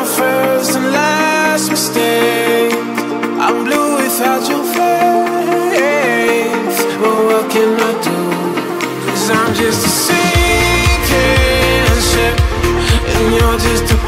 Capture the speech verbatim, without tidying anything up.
my first and last mistake. I'm blue without your face, but what can I do? Cause I'm just a sinking ship, and you're just a